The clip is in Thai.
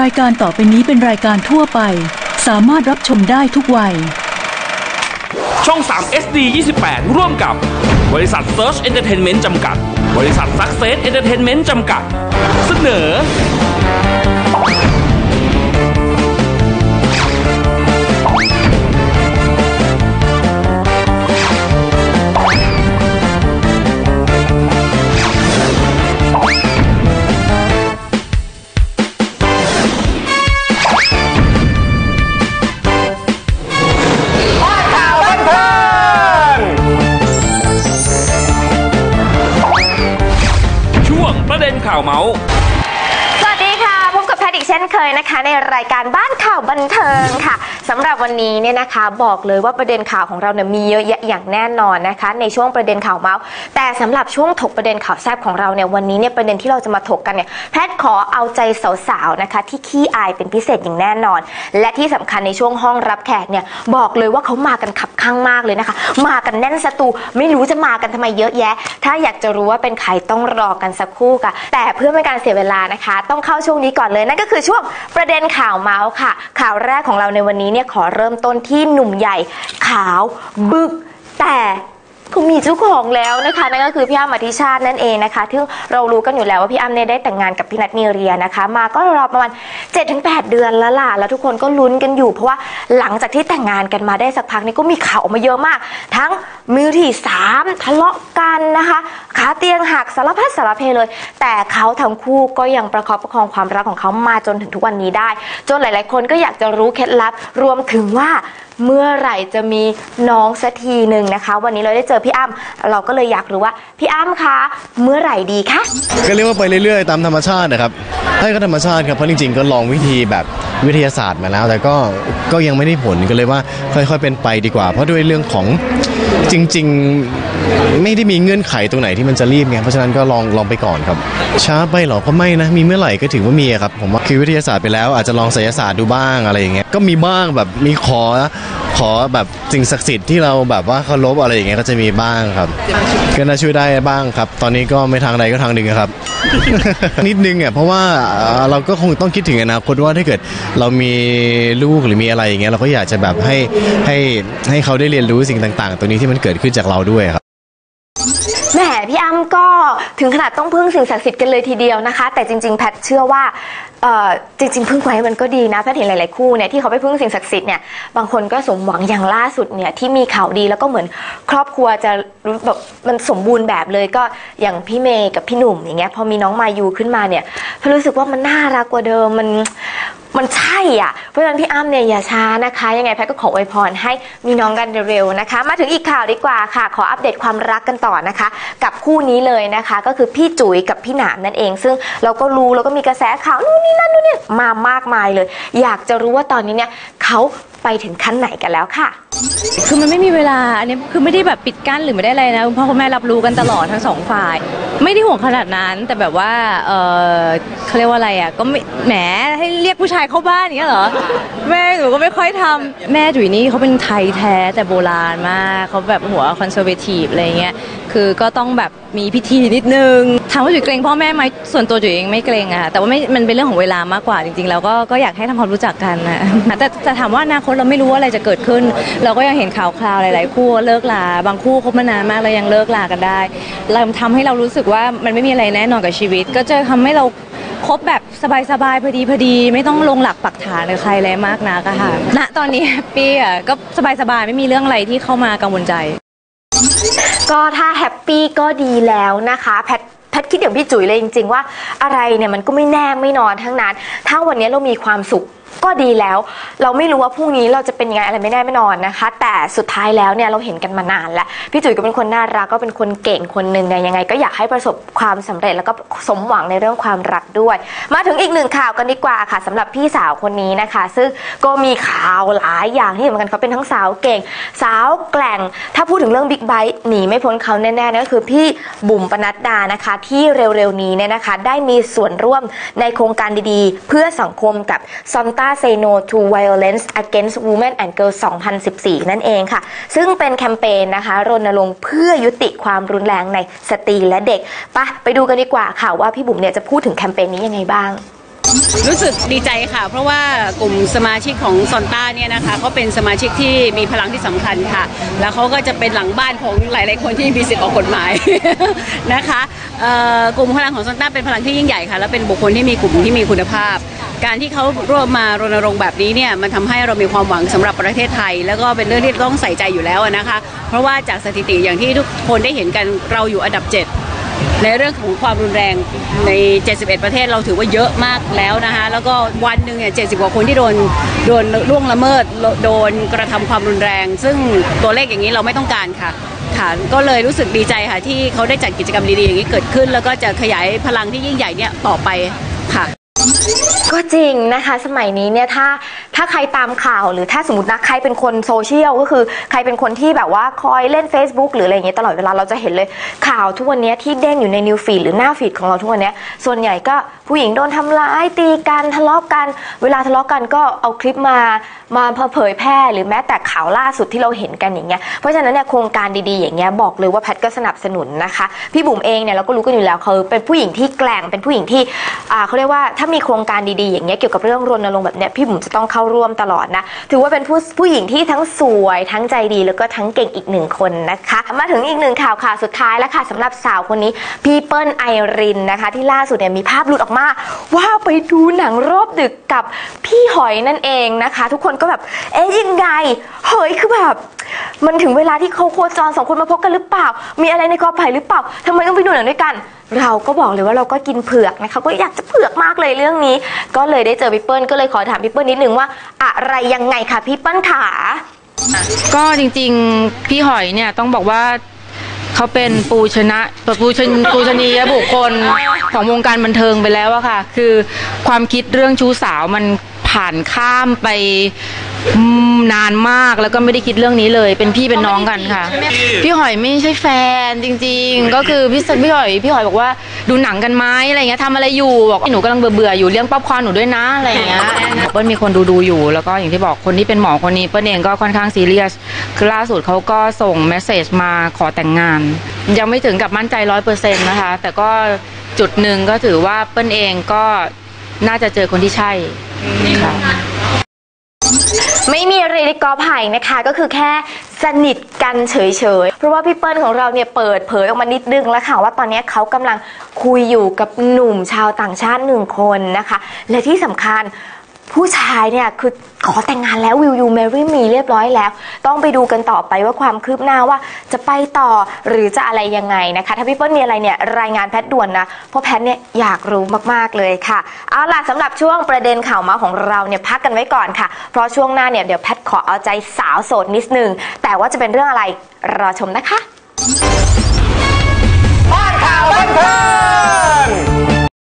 รายการต่อไปนี้เป็นรายการทั่วไปสามารถรับชมได้ทุกวัยช่อง3 SD 28ร่วมกับบริษัท Search Entertainment จำกัดบริษัท Success Entertainment จำกัดเสนอข่าวเมาส์สวัสดีค่ะพบกับแพทย์อีกเช่นเคยนะคะในรายการบ้านข่าวบันเทิงค่ะสำหรับวันนี้เนี่ยนะคะบอกเลยว่าประเด็นข่าวของเราเนี่ยมีเยอะแยะอย่างแน่นอนนะคะในช่วงประเด็นข่าวเมาส์แต่สำหรับช่วงถกประเด็นข่าวแซ่บของเราเนี่ยวันนี้เนี่ยประเด็นที่เราจะมาถกกันเนี่ยแพทย์ขอเอาใจสาวๆนะคะที่ขี้อายเป็นพิเศษอย่างแน่นอนและที่สำคัญในช่วงห้องรับแขกเนี่ยบอกเลยว่าเขามากันขับข้างมากเลยนะคะมากันแน่นสตูไม่รู้จะมากันทำไมเยอะแยะถ้าอยากจะรู้ว่าเป็นใครต้องรอกันสักครู่ค่ะแต่เพื่อไม่การเสียเวลานะคะต้องเข้าช่วงนี้ก่อนเลยนั่นก็คือช่วงประเด็นข่าวเมาส์ค่ะข่าวแรกของเราในวันนี้เนี่ยขอเริ่มต้นที่หนุ่มใหญ่ขาวบึกแต่เขามีเจ้าของแล้วนะคะนั่นก็คือพี่อ้ำอธิชาตินั่นเองนะคะที่เรารู้กันอยู่แล้วว่าพี่อ้ำเนี่ยได้แต่งงานกับพี่นัทมีเรียนะคะมาก็รอประมาณ 7-8 เดือนแล้วล่ะแล้วทุกคนก็ลุ้นกันอยู่เพราะว่าหลังจากที่แต่งงานกันมาได้สักพักนี้ก็มีข่าวออกมาเยอะมากทั้งมือที่3ทะเลาะกันนะคะขาเตียงหักสารพัดสารเพเลยแต่เขาทั้งคู่ก็ยังประคองความรักของเขามาจนถึงทุกวันนี้ได้จนหลายๆคนก็อยากจะรู้เคล็ดลับรวมถึงว่าเมื่อไหร่จะมีน้องสักทีหนึ่งนะคะวันนี้เราได้เจอพี่อ้ำเราก็เลยอยากรู้ว่าพี่อ้ำคะเมื่อไหร่ดีคะก็เรียกว่าไปเรื่อยๆตามธรรมชาตินะครับให้ก็ธรรมชาติครับเพราะจริงๆก็ลองวิธีแบบวิทยาศาสตร์มาแล้วแต่ก็ยังไม่ได้ผลก็เลยว่าค่อยๆเป็นไปดีกว่าเพราะด้วยเรื่องของจริงๆไม่ได้มีเงื่อนไขตรงไหนที่มันจะรีบไงเพราะฉะนั้นก็ลองไปก่อนครับช้าไปหรอก็ไม่นะมีเมื่อไหร่ก็ถือว่ามีครับผมว่าคือวิทยาศาสตร์ไปแล้วอาจจะลองไสยศาสตร์ดูบ้างอะไรอย่างเงี้ยก็มีบ้างแบบมีขอแบบสิ่งศักดิ์สิทธิ์ที่เราแบบว่าเคารพอะไรอย่างเงี้ยก็จะมีบ้างครับก็น่าช่วยได้บ้างครับตอนนี้ก็ไม่ทางใดก็ทางหนึ่งครับ นิดนึงอ่ะเพราะว่าเราก็คงต้องคิดถึงอนาคตว่าถ้าเกิดเรามีลูกหรือมีอะไรอย่างเงี้ยเราก็อยากจะแบบให้เขาได้เรียนรู้สิ่งต่างๆตัวนี้ที่มันเกิดขึ้นจากเราด้วยครับแหมพี่อ้ำก็ถึงขนาดต้องพึ่งสิ่งศักดิ์สิทธิ์กันเลยทีเดียวนะคะแต่จริงๆแพทเชื่อว่าจริงๆพึ่งไว้มันก็ดีนะแพทย์เห็นหลายๆคู่เนี่ยที่เขาไปพึ่งสิ่งศักดิ์สิทธิ์เนี่ยบางคนก็สมหวังอย่างล่าสุดเนี่ยที่มีข่าวดีแล้วก็เหมือนครอบครัวจะรู้แบบมันสมบูรณ์แบบเลยก็อย่างพี่เมย์กับพี่หนุ่มอย่างเงี้ยพอมีน้องมายูขึ้นมาเนี่ยพอรู้สึกว่ามันน่ารักกว่าเดิมมันใช่อ่ะเพราะฉะนั้นพี่อ้ำเนี่ยอย่าช้านะคะยังไงแพทย์ก็ขออวยพรให้มีน้องกันเร็วๆนะคะมาถึงอีกข่าวดีกว่าค่ะขออัปเดตความรักกันต่อนะคะกับคู่นี้เลยนะคะก็คือพี่จุ๋ยกับพี่หนามนั่นเองซึ่งเราก็รู้แล้วก็มีกระแสข่าวนู่นนี่นั่นนู่นนี่มามากมายเลยอยากจะรู้ว่าตอนนี้เนี่ยเขาไปถึงขั้นไหนกันแล้วค่ะคือมันไม่มีเวลาอันนี้คือไม่ได้แบบปิดกั้นหรือไม่ได้อะไรนะคุณพ่อคุณแม่รับรู้กันตลอดทั้งสองฝ่ายไม่ได้ห่วงขนาดนั้นแต่แบบว่าเขาเรียกว่าอะไรอ่ะก็แหมให้เรียกผู้ชายเข้าบ้านอย่างเงี้ยเหรอแม่หนูก็ไม่ค่อยทำแม่จุ๋ยนี่เขาเป็นไทยแท้แต่โบราณมากเขาแบบหัวคอนเซอร์เวทีฟอะไรเงี้ยคือก็ต้องแบบมีพิธีนิดนึงถามว่าจุ๋ยเกรงพ่อแม่ไหมส่วนตัวจุ๋ยเองไม่เกรงอะแต่ว่ามันเป็นเรื่องของเวลามากกว่าจริงๆแล้วก็อยากให้ทำความรู้จักกันนะแต่จะถามว่าอนาคตเราไม่รู้ว่าอะไรจะเกิดขึ้นเราก็ยังเห็นข่าวคราวหลายๆคู่เลิกลาบางคู่คบมานานมากแล้วยังเลิกลากันได้เราทำให้เรารู้สึกว่ามันไม่มีอะไรแน่นอนกับชีวิตก็จะทำให้เราคบแบบสบายๆพอดีไม่ต้องลงหลักปักฐานหรือใครอะไรมากนักค่ะณตอนนี้แฮปปี้อ่ะก็สบายๆไม่มีเรื่องอะไรที่เข้ามากังวลใจก็ถ้าแฮปปี้ก็ดีแล้วนะคะแพทคิดอย่างพี่จุ๋ยเลยจริงๆว่าอะไรเนี่ยมันก็ไม่แน่ไม่นอนทั้งนั้นถ้าวันนี้เรามีความสุขก็ดีแล้วเราไม่รู้ว่าพรุ่งนี้เราจะเป็นยังไงอะไรไม่แน่ไม่นอนนะคะแต่สุดท้ายแล้วเนี่ยเราเห็นกันมานานแล้วพี่จุ๋ยก็เป็นคนน่ารักก็เป็นคนเก่งคนหนึ่งเนี่ยยังไงก็อยากให้ประสบความสำเร็จแล้วก็สมหวังในเรื่องความรักด้วยมาถึงอีกหนึ่งข่าวกันดีกว่าค่ะสำหรับพี่สาวคนนี้นะคะซึ่งก็มีข่าวหลายอย่างที่เหมือนกันเขาเป็นทั้งสาวเก่งสาวแกร่งถ้าพูดถึงเรื่องบิ๊กไบค์หนีไม่พ้นเขาแน่ๆก็คือพี่บุ๋มปนัดดานะคะที่เร็วๆนี้เนี่ยนะคะได้มีส่วนร่วมในโครงการดีๆเพื่อสังคมกับซอนต้าSay No to Violence Against Women and Girls 2014 นั่นเองค่ะซึ่งเป็นแคมเปญนะคะรณรงค์เพื่อยุติความรุนแรงในสตรีและเด็กไปดูกันดีกว่าค่ะว่าพี่บุ๋มเนี่ยจะพูดถึงแคมเปญนี้ยังไงบ้าง รู้สึกดีใจค่ะเพราะว่ากลุ่มสมาชิกของซอนต้าเนี่ยนะคะเขาเป็นสมาชิกที่มีพลังที่สำคัญค่ะแล้วเขาก็จะเป็นหลังบ้านของหลายๆคนที่มีสิทธิ์ออกกฎหมายนะคะกลุ่มพลังของซอนต้าเป็นพลังที่ยิ่งใหญ่ค่ะและเป็นบุคคลที่มีกลุ่มที่มีคุณภาพการที่เขาร่วมมารณรงค์แบบนี้เนี่ยมันทำให้เรามีความหวังสำหรับประเทศไทยแล้วก็เป็นเรื่องที่ต้องใส่ใจอยู่แล้วนะคะเพราะว่าจากสถิติอย่างที่ทุกคนได้เห็นกันเราอยู่อันดับ7ในเรื่องของความรุนแรงใน71ประเทศเราถือว่าเยอะมากแล้วนะคะแล้วก็วันหนึ่งเนี่ย70กว่าคนที่โดนล่วงละเมิดโดนกระทำความรุนแรงซึ่งตัวเลขอย่างนี้เราไม่ต้องการค่ะก็เลยรู้สึกดีใจค่ะที่เขาได้จัดกิจกรรมดีๆอย่างนี้เกิดขึ้นแล้วก็จะขยายพลังที่ยิ่งใหญ่เนี่ยต่อไปค่ะก็จริงนะคะสมัยนี้เนี่ยถ้าใครตามข่าวหรือถ้าสมมตินะใครเป็นคนโซเชียลก็คือใครเป็นคนที่แบบว่าคอยเล่น Facebook หรืออะไรอย่างเงี้ยตลอดเวลาเราจะเห็นเลยข่าวทุกวันนี้ที่เด้งอยู่ในนิวฟีดหรือหน้าฟีดของเราทุกวันนี้ส่วนใหญ่ก็ผู้หญิงโดนทำร้ายตีกันทะเลาะกันเวลาทะเลาะกันก็เอาคลิปมาเผยแพร่หรือแม้แต่ข่าวล่าสุดที่เราเห็นกันอย่างเงี้ยเพราะฉะนั้นเนี่ยโครงการดีๆอย่างเงี้ยบอกเลยว่าแพทก็สนับสนุนนะคะพี่บุ๋มเองเนี่ยเราก็รู้กันอยู่แล้วเขาเป็นผู้หญิงที่แกร่งเป็นผู้หญิงที่เขาเรียกว่าถ้ามีโครงการดีๆอย่างเงี้ยเกี่ยวกับเรื่องรณรงค์แบบเนี้ยพี่บุ๋มจะต้องเข้าร่วมตลอดนะถือว่าเป็นผู้หญิงที่ทั้งสวยทั้งใจดีแล้วก็ทั้งเก่งอีกหนึ่งคนนะคะมาถึงอีกหนึ่งข่าวสุดท้ายแล้วค่ะสำหรับสาวคนนี้พี่เปิ้ลไอรินนะคะที่ล่าสุดเนี่ยมีภาพหลุดออกมาว่าไปดูหนังรอบดึกกับพี่หอยนั่นเองนะคะทุกคนก็แบบเอ๊ยยังไงเฮ้ยคือแบบมันถึงเวลาที่เขาโคจรสองคนมาพบกันหรือเปล่ามีอะไรในกอไผ่หรือเปล่าทำไมต้องไปดูหนังด้วยกันเราก็บอกเลยว่าเราก็กินเผือกนะคะก็อยากจะเผือกมากเลยเรื่องนี้ก็เลยได้เจอพี่เปิ้ลก็เลยขอถามพี่เปิ้ลนิดนึงว่าอะไรยังไงคะพี่เปิ้ลขาก็จริงๆพี่หอยเนี่ยต้องบอกว่าเขาเป็นปูชนียบุคคลของวงการบันเทิงไปแล้วอะค่ะคือความคิดเรื่องชู้สาวมันผ่านข้ามไปนานมากแล้วก็ไม่ได้คิดเรื่องนี้เลยเป็นพี่เป็นน้องกันค่ะพี่หอยไม่ใช่แฟนจริงๆก็คือพี่หอยบอกว่าดูหนังกันไหมอะไรเงี้ยทำอะไรอยู่บอกหนูกำลังเบื่ออยู่เลี้ยงป๊อปคอร์นหนูด้วยนะอะไรเงี้ยเปิ้ลมีคนดูอยู่แล้วก็อย่างที่บอกคนที่เป็นหมอคนนี้เปิ้ลเองก็ค่อนข้างซีเรียสคือล่าสุดเขาก็ส่งเมสเซจมาขอแต่งงานยังไม่ถึงกับมั่นใจ 100% นะคะแต่ก็จุดหนึ่งก็ถือว่าเปิ้ลเองก็น่าจะเจอคนที่ใช่ค่ะไม่มีอะไรในกอไผ่นะคะก็คือแค่สนิทกันเฉยๆเพราะว่าพี่เปิ้ลของเราเนี่ยเปิดเผยออกมานิดนึงแล้วค่ะว่าตอนนี้เขากำลังคุยอยู่กับหนุ่มชาวต่างชาติหนึ่งคนนะคะและที่สำคัญผู้ชายเนี่ยคือขอแต่งงานแล้ว Will you marry me เรียบร้อยแล้วต้องไปดูกันต่อไปว่าความคืบหน้าว่าจะไปต่อหรือจะอะไรยังไงนะคะถ้าพี่เปิ้ลมีอะไรเนี่ยรายงานแพทด่วนนะเพราะแพทเนี่ยอยากรู้มากๆเลยค่ะเอาล่ะสำหรับช่วงประเด็นข่าวเมาส์ของเราเนี่ยพักกันไว้ก่อนค่ะเพราะช่วงหน้าเนี่ยเดี๋ยวแพทขอเอาใจสาวโสดนิดนึงแต่ว่าจะเป็นเรื่องอะไรรอชมนะคะ